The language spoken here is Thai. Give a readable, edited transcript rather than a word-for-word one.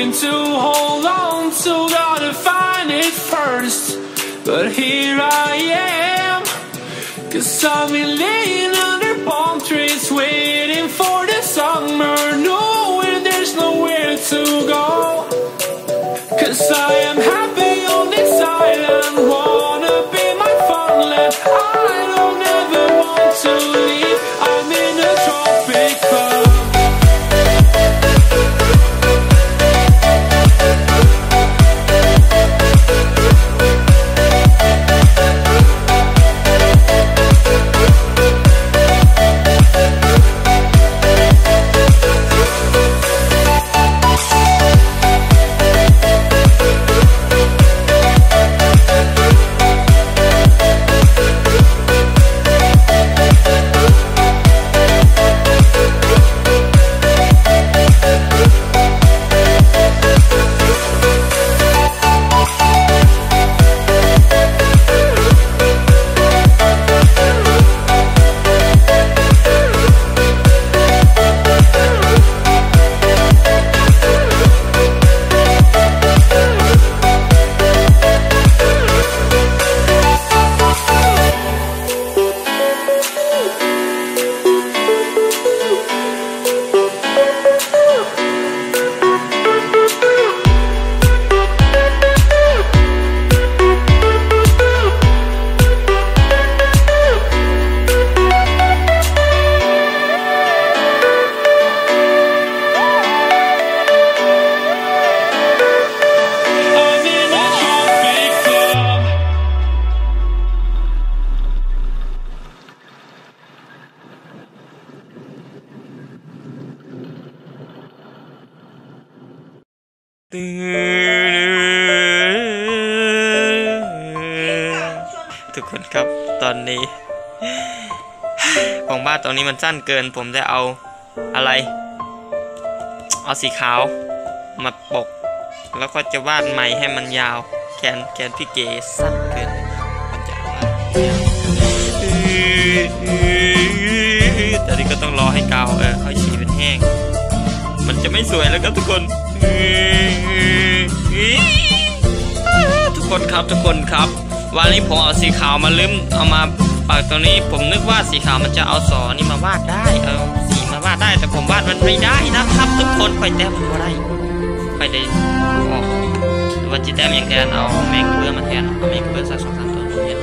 hoping to hold on, so gotta find it first. But here I am, 'cause I've been laying under palm trees, waiting for the summer, knowing there's nowhere to go. 'Cause I am happy on this island, wanna be my farmland. I don't ever want to leave, I'm in a tropic club.ทุกคนครับตอนนี้ผมว่าตอนนี้มันสั้นเกินผมจะเอาอะไรเอาสีขาวมาปกแล้วก็จะวาดใหม่ให้มันยาวแขนพี่เก๋สั้นเกินมันจะวาดแต่นี่ก็ต้องรอให้กาวเขาฉีดเป็นแห้งมันจะไม่สวยแล้วครับทุกคนทุกคนครับทุกคนครับวันนี้ผมเอาสีขาวมาลืมเอามาปากตรงนี้ผมนึกว่าสีขาวมันจะเอาสอนี่มาวาดได้เอาสีมาวาดได้แต่ผมวาดมันไม่ได้นะครับทุกคนคอยแต้มมันอะไรคอยได้ออกวันจีแต้มอย่างแทนเอาแมงเปื้อมาแทนเอาแมงเปื้อสัก2-3 ตัวนี้